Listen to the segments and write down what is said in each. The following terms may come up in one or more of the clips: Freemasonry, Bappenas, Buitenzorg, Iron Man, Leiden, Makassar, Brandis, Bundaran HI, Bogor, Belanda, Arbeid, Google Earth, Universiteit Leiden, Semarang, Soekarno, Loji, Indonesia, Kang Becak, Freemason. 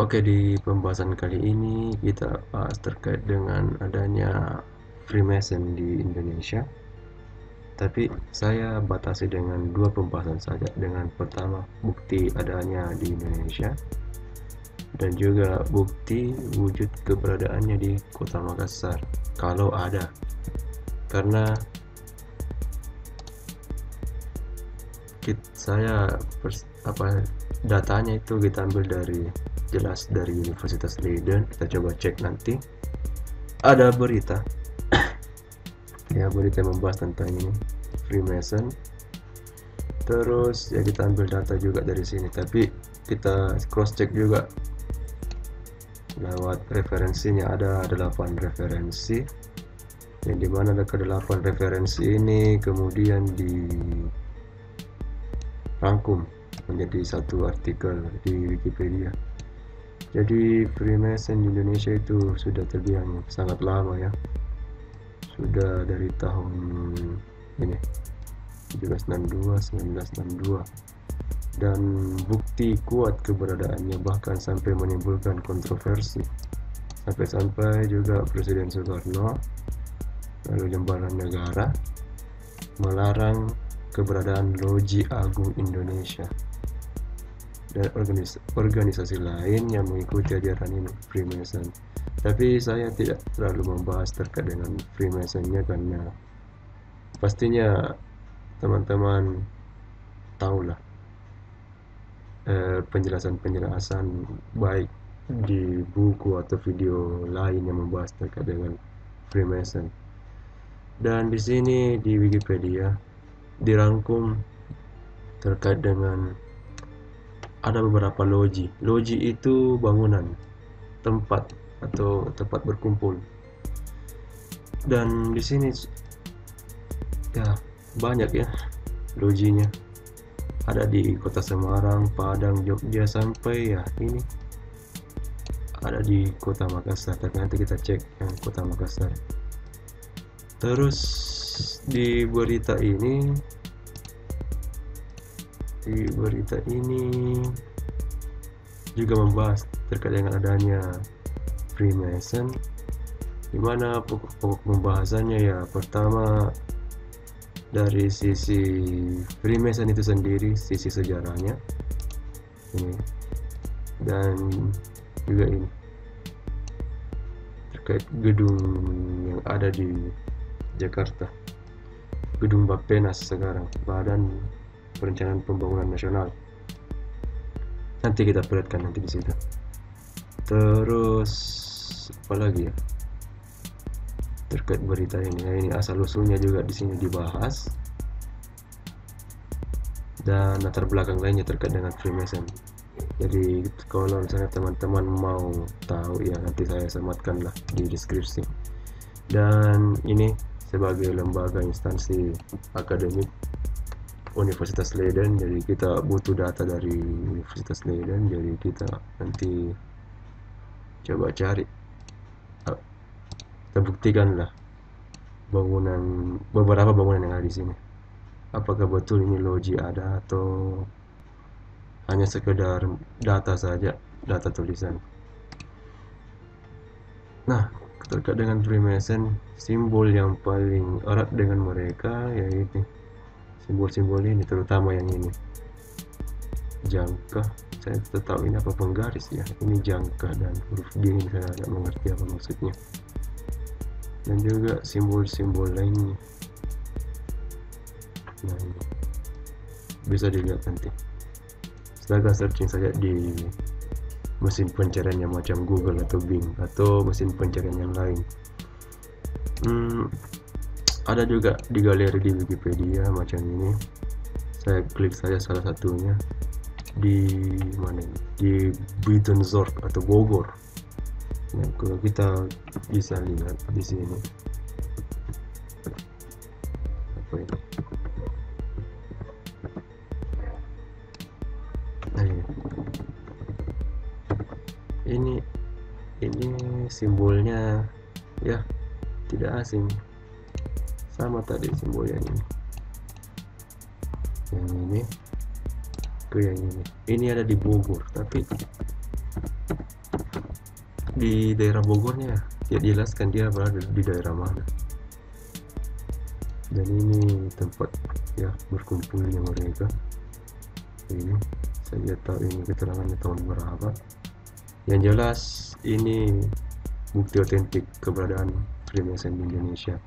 Oke, di pembahasan kali ini kita bahas terkait dengan adanya Freemason di Indonesia. Tapi saya batasi dengan dua pembahasan saja. Dengan pertama, bukti adanya di Indonesia, dan juga bukti wujud keberadaannya di kota Makassar, kalau ada. Karena datanya itu kita ambil dari Universitas Leiden. Kita coba cek nanti. Ada berita ya, berita membahas tentang ini Freemason. Terus ya kita ambil data juga dari sini, tapi kita cross check juga lewat referensinya. Ada 8 referensi, yang dimana ada ke-8 referensi ini kemudian dirangkum menjadi satu artikel di Wikipedia. Jadi Freemason di Indonesia itu sudah terbilang sangat lama ya, sudah dari tahun ini 1962, dan bukti kuat keberadaannya bahkan sampai menimbulkan kontroversi, sampai juga Presiden Soekarno lalu Lembaran Negara melarang keberadaan Loji Agung Indonesia dan organisasi lain yang mengikuti ajaran Freemason. Tapi saya tidak terlalu membahas terkait dengan Freemasonnya, karena pastinya teman-teman tahulah penjelasan-penjelasan baik di buku atau video lain yang membahas terkait dengan Freemason. Dan di sini di Wikipedia dirangkum terkait dengan ada beberapa loji. Loji itu bangunan, tempat atau tempat berkumpul. Dan di sini ya banyak ya lojinya. Ada di kota Semarang, Padang, Jogja, sampai ya ini ada di kota Makassar. Tapi nanti kita cek yang kota Makassar. Terus di berita ini juga membahas terkait dengan adanya Freemason, dimana pokok pembahasannya ya pertama dari sisi Freemason itu sendiri, sisi sejarahnya ini, dan juga ini terkait gedung yang ada di Jakarta, gedung Bappenas sekarang, Badan Perencanaan Pembangunan Nasional. Nanti kita perhatikan nanti di situ. Terus apalagi ya terkait berita ini. Nah, ini asal usulnya juga di sini dibahas, dan latar belakang lainnya terkait dengan Freemason. Jadi kalau misalnya teman-teman mau tahu ya nanti saya sematkan lah di deskripsi. Dan ini sebagai lembaga instansi akademik Universitas Leiden, jadi kita butuh data dari Universitas Leiden. Jadi kita nanti coba cari, kita buktikanlah beberapa bangunan yang ada di sini. Apakah betul ini loji ada atau hanya sekedar data saja, data tulisan. Nah, terkait dengan Freemason, simbol yang paling erat dengan mereka yaitu simbol-simbol ini, terutama yang ini jangka. Saya tetap tahu ini apa penggaris ya, ini jangka, dan huruf G ini saya tidak mengerti apa maksudnya, dan juga simbol-simbol lainnya. Nah, ini bisa dilihat nanti, silahkan searching saja di mesin pencarian yang macam Google atau Bing atau mesin pencarian yang lain. Ada juga di galeri di Wikipedia macam ini. Saya klik saja salah satunya, di mana ini? Di Buitenzorg atau Bogor. Nah, kalau kita bisa lihat di sini apa ini? Nah, ini simbolnya ya tidak asing, sama tadi simbol yang ini ke yang ini ada di Bogor, tapi di daerah Bogornya tidak dijelaskan dia berada di daerah mana. Dan ini tempat ya berkumpulnya mereka. Ini saya tahu ini keterangannya tahun berapa. Yang jelas ini bukti otentik keberadaan Freemason di Indonesia.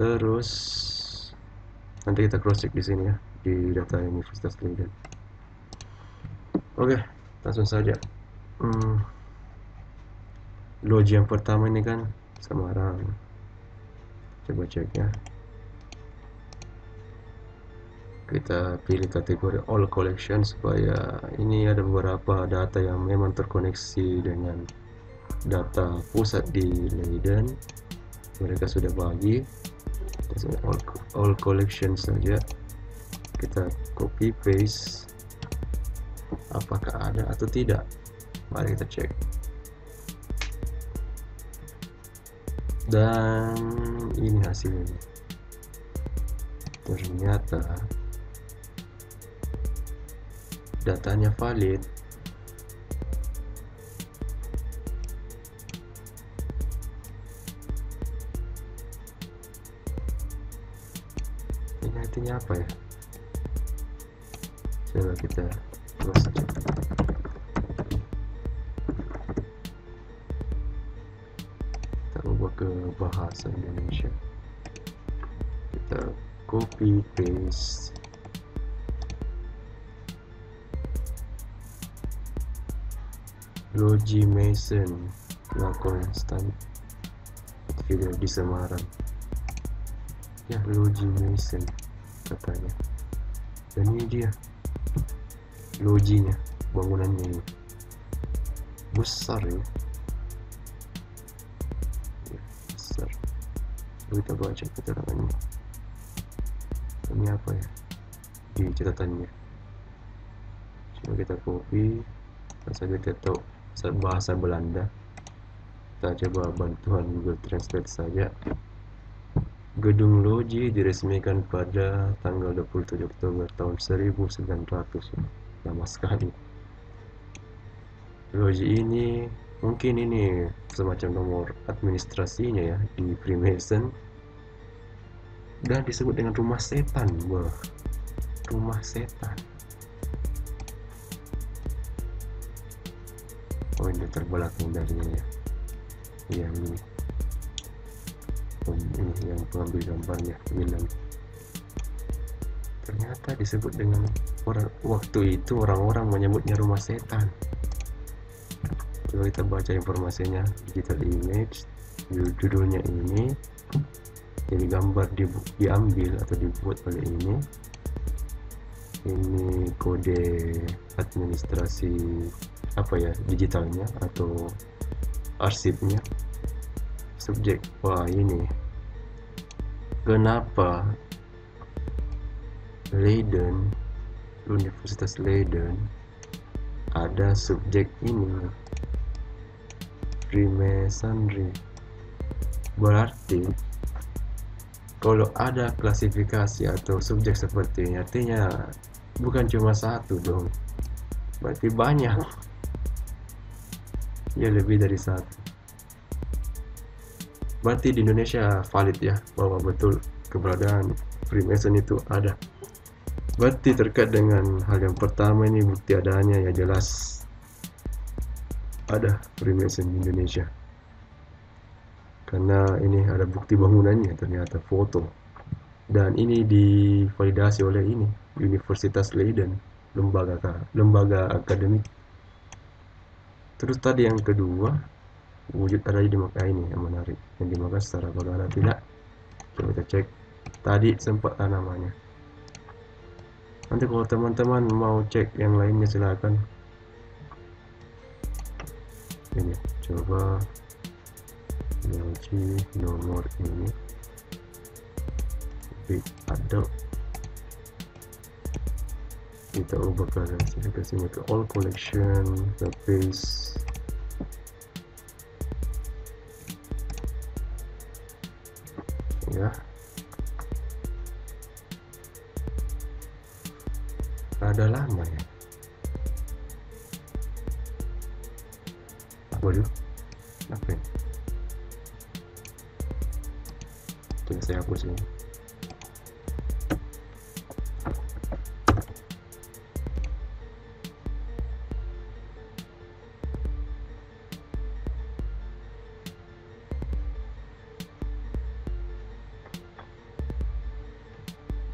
Terus nanti kita cross check di sini ya, di data Universitas Leiden. Oke, langsung saja. Loji yang pertama ini kan Semarang. Coba cek ya. Kita pilih kategori all collection supaya ini ada beberapa data yang memang terkoneksi dengan data pusat di Leiden. Mereka sudah bagi all collection saja. Kita copy paste, apakah ada atau tidak. Mari kita cek. Dan ini hasilnya, ternyata datanya valid. Ini artinya apa ya? Coba kita close aja. Kita ubah ke bahasa Indonesia. Kita copy paste. Loji Mason Lakonstan video di Semarang ya, Loji Mason katanya. Dan ini dia lojinya, bangunannya ini besar ya, besar. Kita baca keterangannya ini apa ya di catatannya. Coba kita copy, langsung kita tahu bahasa Belanda. Kita coba bantuan Google Translate saja. Gedung Loji diresmikan pada tanggal 27 Oktober tahun 1900. Lama sekali. Loji ini mungkin ini semacam nomor administrasinya ya di Freemason. Dan disebut dengan rumah setan. Wah, rumah setan. Oh, ini terbelakang darinya ya, yang ini. Ini yang pengambil gambarnya bilang ternyata disebut dengan orang, waktu itu orang-orang menyebutnya rumah setan. Coba kita baca informasinya. Digital image, judulnya ini, jadi gambar diambil atau dibuat oleh ini. Ini kode administrasi apa ya, digitalnya atau arsipnya. Subjek, wah ini kenapa Leiden, Universitas Leiden ada subjek ini Freemasonry. Berarti kalau ada klasifikasi atau subjek seperti ini artinya bukan cuma satu dong, berarti banyak. Ya, lebih dari satu. Berarti di Indonesia valid ya, bahwa betul keberadaan Freemason itu ada. Berarti terkait dengan hal yang pertama ini, bukti adanya ya jelas ada Freemason di Indonesia. Karena ini ada bukti bangunannya, ternyata foto. Dan ini divalidasi oleh ini Universitas Leiden, lembaga akademik. Terus tadi yang kedua, wujud ada di Makassar ini yang menarik, yang di Makassar kalau ada tidak. Coba kita cek, tadi sempat namanya. Nanti kalau teman-teman mau cek yang lainnya silakan. Ini coba kunci nomor ini big adopt, kita ubah klasifikasinya ke all collection, the base. Ya, ada lama ya, Waduh, apa ini? Oke, saya hapus ini.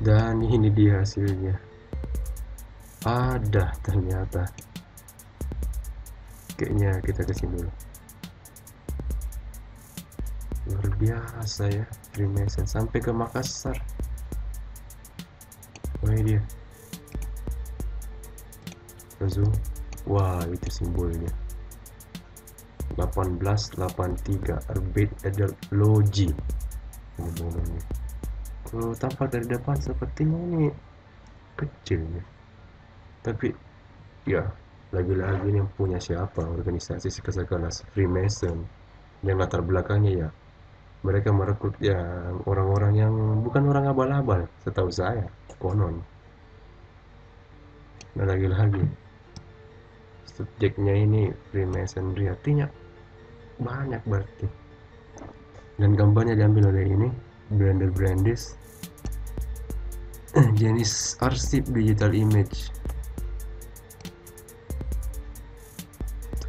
Dan ini dia hasilnya. Ada ternyata. Kayaknya kita kesini dulu. Luar biasa ya, Freemason sampai ke Makassar. Wah, ini dia. Langsung. Wah, itu simbolnya. 1883 Arbeid Edel Logi. Kalau tampak dari depan sepertinya ini kecil ya. Tapi ya lagi-lagi yang punya siapa, organisasi sekesakalan Freemason yang latar belakangnya ya mereka merekrut ya orang-orang yang bukan orang abal-abal setahu saya konon. Nah lagi-lagi subjeknya ini Freemasonry, artinya banyak berarti. Dan gambarnya diambil oleh ini Brandis jenis arsip digital image.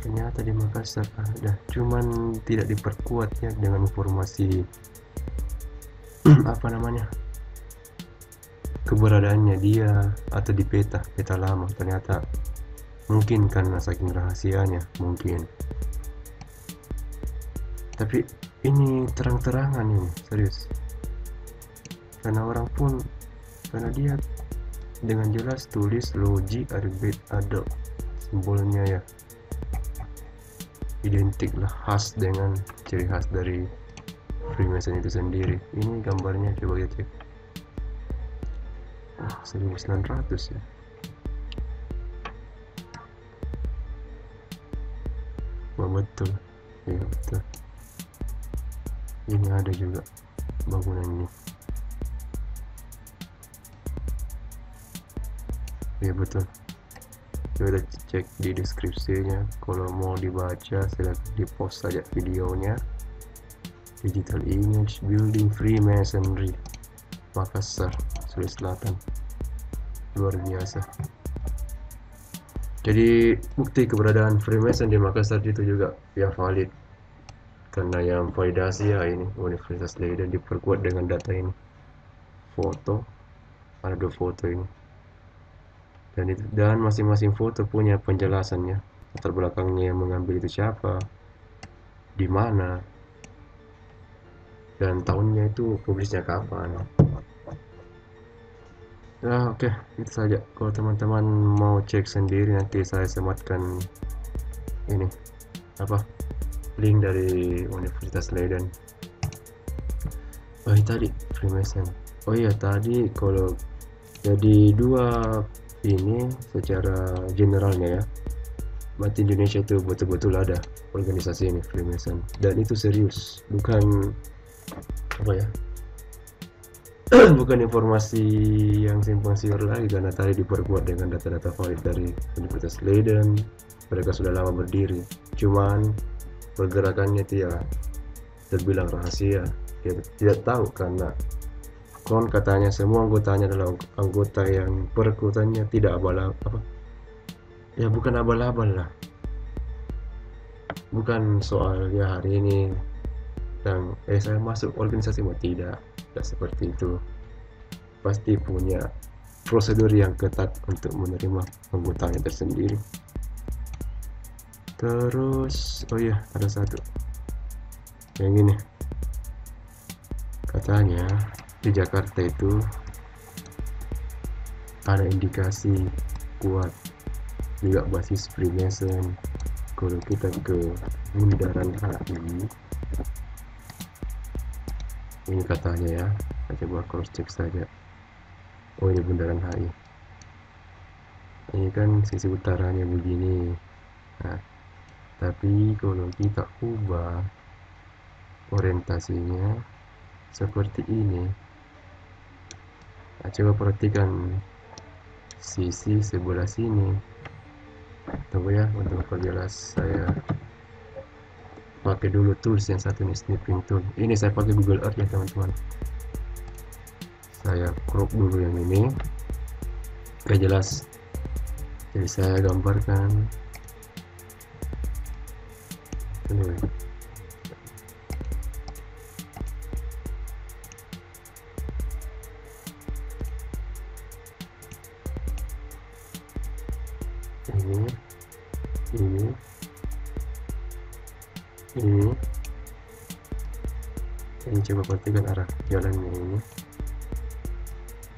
Ternyata di Makassar ada, cuman tidak diperkuatnya dengan informasi apa namanya keberadaannya dia atau di peta lama. Ternyata mungkin karena saking rahasianya mungkin, tapi ini terang-terangan ini serius. Karena orang pun, karena dia dengan jelas tulis logi Arbeid ada simbolnya ya, identik lah, khas dengan ciri khas dari Freemason itu sendiri. Ini gambarnya coba kita cek. Wah, 1900 ya. Wah, betul, ya betul. Ini ada juga bangunan ini. Ya betul, kita cek di deskripsinya. Kalau mau dibaca silahkan di post saja videonya. Digital image building Freemasonry Makassar Sulawesi Selatan. Luar biasa. Jadi bukti keberadaan Freemason di Makassar itu juga ya valid, karena yang validasi ya ini Universitas Leiden diperkuat dengan data ini. Foto, ada 2 foto ini, dan masing-masing foto punya penjelasannya, latar belakangnya yang mengambil itu siapa, di mana, dan tahunnya itu publisnya kapan. Nah oke, itu saja. Kalau teman-teman mau cek sendiri nanti saya sematkan ini apa link dari Universitas Leiden. Oh tadi Freemason. Oh iya tadi kalau jadi 2 ini secara generalnya ya, berarti Indonesia itu betul-betul ada organisasi ini Freemason, dan itu serius, bukan apa ya bukan informasi yang simpang siur lagi, karena tadi diperkuat dengan data-data valid dari Universitas Leiden. Mereka sudah lama berdiri, cuman pergerakannya tidak terbilang rahasia, tidak tahu karena konon katanya semua anggotanya adalah anggota yang perekrutannya tidak abal-abal, ya bukan abal-abal lah, bukan soal ya hari ini yang saya masuk organisasi mau tidak seperti itu. Pasti punya prosedur yang ketat untuk menerima anggotanya tersendiri. Terus oh iya ada satu yang ini katanya di Jakarta itu ada indikasi kuat juga basis Freemason. Kalau kita ke Bundaran HI ini katanya ya, saya coba cross check saja. Oh ini Bundaran HI, ini kan sisi utaranya begini. Nah, tapi kalau kita ubah orientasinya seperti ini. Nah, coba perhatikan sisi sebelah sini. Tunggu ya untuk perjelas saya pakai dulu tools yang satu nih, snipping tool. Ini saya pakai Google Earth ya teman-teman. Saya crop dulu yang ini, gak jelas, jadi saya gambarkan ini. Ini coba perhatikan arah jalannya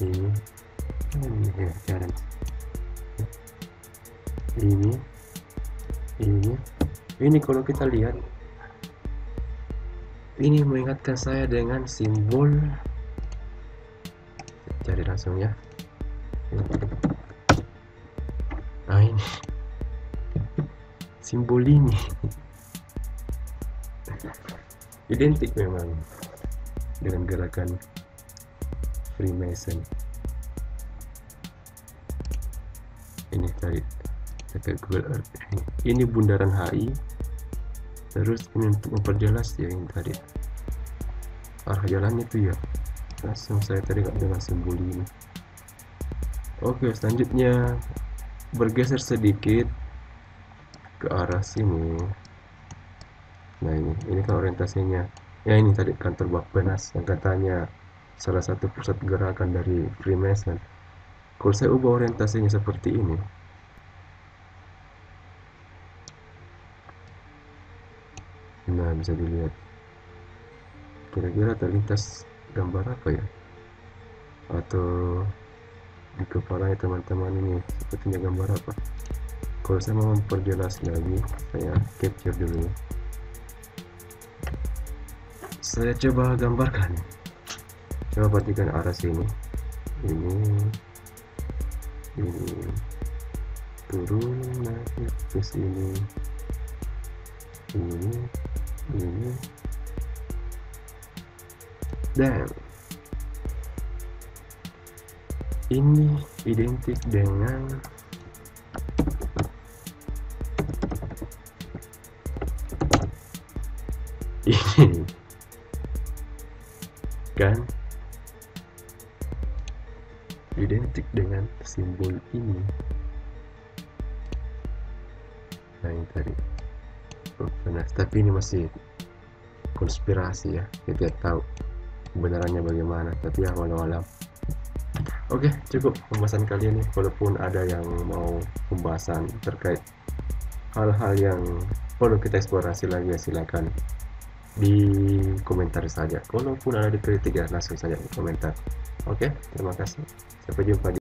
ini, ya, jalan. Ini kalau kita lihat, ini mengingatkan saya dengan simbol. Cari langsung ya. Nah ini, simbol ini. Identik memang dengan gerakan Freemason. Ini tadi pakai Google Earth. Ini Bundaran HI. Terus ini untuk memperjelas ya ini tadi arah jalannya tuh ya. Langsung saya tadi nggak dengar simbol ini. Oke, selanjutnya bergeser sedikit ke arah sini. Nah ini kan orientasinya ya, ini tadi kantor Bappenas yang katanya salah satu pusat gerakan dari Freemason. Kalau saya ubah orientasinya seperti ini, nah bisa dilihat kira-kira terlintas gambar apa ya, atau di kepalanya teman-teman ini sepertinya gambar apa. Kalau saya mau memperjelas lagi, saya capture dulu. Saya coba gambarkan, coba perhatikan arah sini, ini turun naik ke sini, ini dan ini identik dengan ini kan, identik dengan simbol ini. Nah ini tadi Bappenas, tapi ini masih konspirasi ya, kita tahu kebenarannya bagaimana, tapi ya walau-walau. Oke, cukup pembahasan kali ini. Walaupun ada yang mau pembahasan terkait hal-hal yang perlu kita eksplorasi lagi ya, silakan di komentar saja. Walaupun ada dikritik ya, langsung saja komentar. Oke, terima kasih. Sampai jumpa di